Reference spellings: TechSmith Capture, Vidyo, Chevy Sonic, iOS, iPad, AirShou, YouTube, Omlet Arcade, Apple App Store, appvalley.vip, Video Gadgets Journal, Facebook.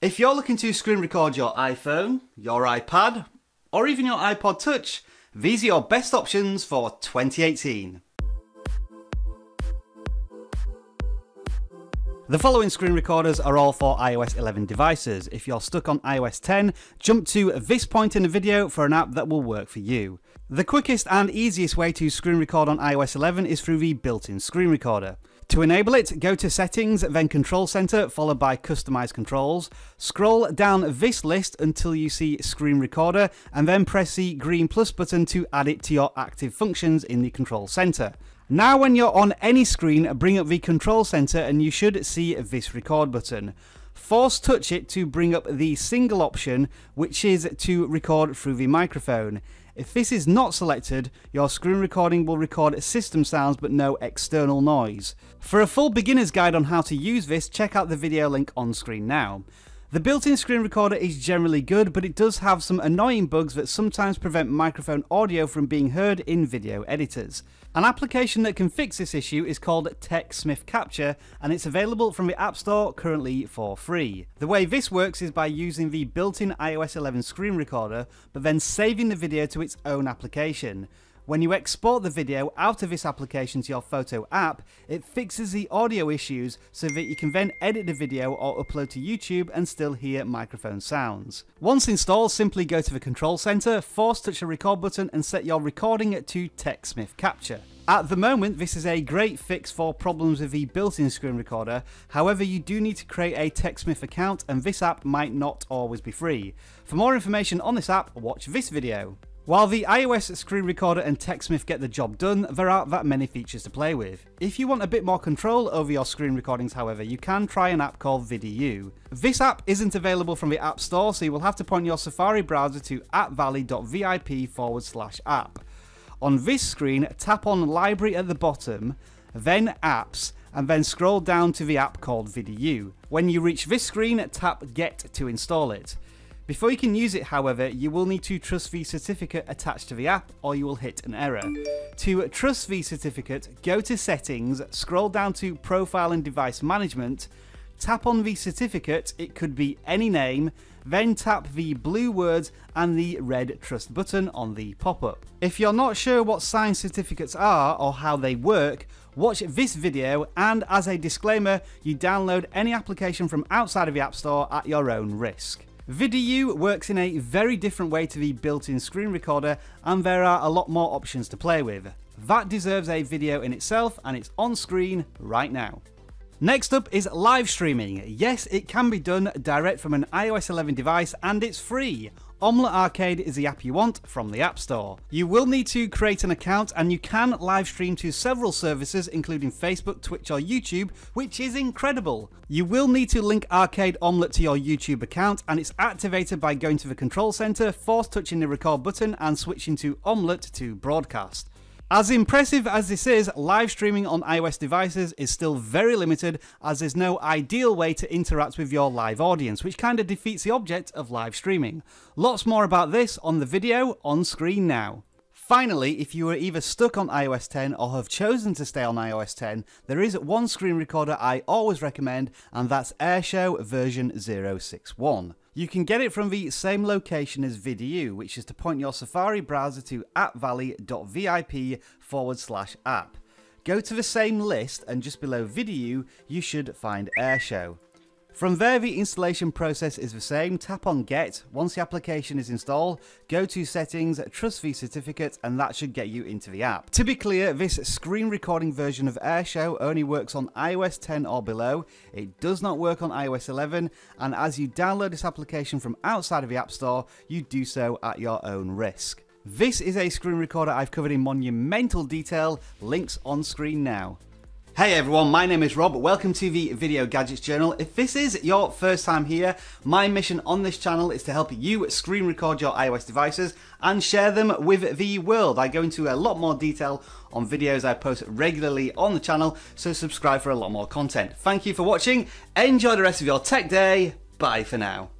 If you're looking to screen record your iPhone, your iPad, or even your iPod Touch, these are your best options for 2018. The following screen recorders are all for iOS 11 devices. If you're stuck on iOS 10, jump to this point in the video for an app that will work for you. The quickest and easiest way to screen record on iOS 11 is through the built-in screen recorder. To enable it, go to Settings, then Control Center, followed by Customize Controls. Scroll down this list until you see Screen Recorder, and then press the green plus button to add it to your active functions in the Control Center. Now when you're on any screen, bring up the Control Center and you should see this record button. Force touch it to bring up the single option, which is to record through the microphone. If this is not selected, your screen recording will record system sounds but no external noise. For a full beginner's guide on how to use this, check out the video link on screen now. The built-in screen recorder is generally good, but it does have some annoying bugs that sometimes prevent microphone audio from being heard in video editors. An application that can fix this issue is called TechSmith Capture, and it's available from the App Store currently for free. The way this works is by using the built-in iOS 11 screen recorder, but then saving the video to its own application. When you export the video out of this application to your photo app, it fixes the audio issues so that you can then edit the video or upload to YouTube and still hear microphone sounds. Once installed, simply go to the Control Center, force touch the record button and set your recording to TechSmith Capture. At the moment, this is a great fix for problems with the built-in screen recorder. However, you do need to create a TechSmith account and this app might not always be free. For more information on this app, watch this video. While the iOS screen recorder and TechSmith get the job done, there aren't that many features to play with. If you want a bit more control over your screen recordings, however, you can try an app called Vidyo. This app isn't available from the App Store, so you will have to point your Safari browser to appvalley.vip/app. On this screen, tap on Library at the bottom, then Apps, and then scroll down to the app called Vidyo. When you reach this screen, tap Get to install it. Before you can use it, however, you will need to trust the certificate attached to the app or you will hit an error. To trust the certificate, go to Settings, scroll down to Profile and Device Management, tap on the certificate, it could be any name, then tap the blue words and the red Trust button on the pop-up. If you're not sure what signed certificates are or how they work, watch this video and, as a disclaimer, you download any application from outside of the App Store at your own risk. Vidyo works in a very different way to the built-in screen recorder and there are a lot more options to play with. That deserves a video in itself and it's on screen right now. Next up is live streaming. Yes, it can be done direct from an iOS 11 device and it's free. Omlet Arcade is the app you want from the App Store. You will need to create an account and you can live stream to several services including Facebook, Twitch or YouTube, which is incredible. You will need to link Arcade Omlet to your YouTube account and it's activated by going to the Control Center, force touching the record button and switching to Omlet to broadcast. As impressive as this is, live streaming on iOS devices is still very limited as there's no ideal way to interact with your live audience, which kind of defeats the object of live streaming. Lots more about this on the video on screen now. Finally, if you are either stuck on iOS 10 or have chosen to stay on iOS 10, there is one screen recorder I always recommend and that's AirShou version 061. You can get it from the same location as Vidyo, which is to point your Safari browser to appvalley.vip/app. Go to the same list and just below Vidyo, you should find AirShou. From there, the installation process is the same. Tap on Get. Once the application is installed, go to Settings, Trust the Certificate, and that should get you into the app. To be clear, this screen recording version of AirShou only works on iOS 10 or below. It does not work on iOS 11, and as you download this application from outside of the App Store, you do so at your own risk. This is a screen recorder I've covered in monumental detail. Links on screen now. Hey everyone, my name is Rob, welcome to the Video Gadgets Journal. If this is your first time here, my mission on this channel is to help you screen record your iOS devices and share them with the world. I go into a lot more detail on videos I post regularly on the channel, so subscribe for a lot more content. Thank you for watching, enjoy the rest of your tech day, bye for now.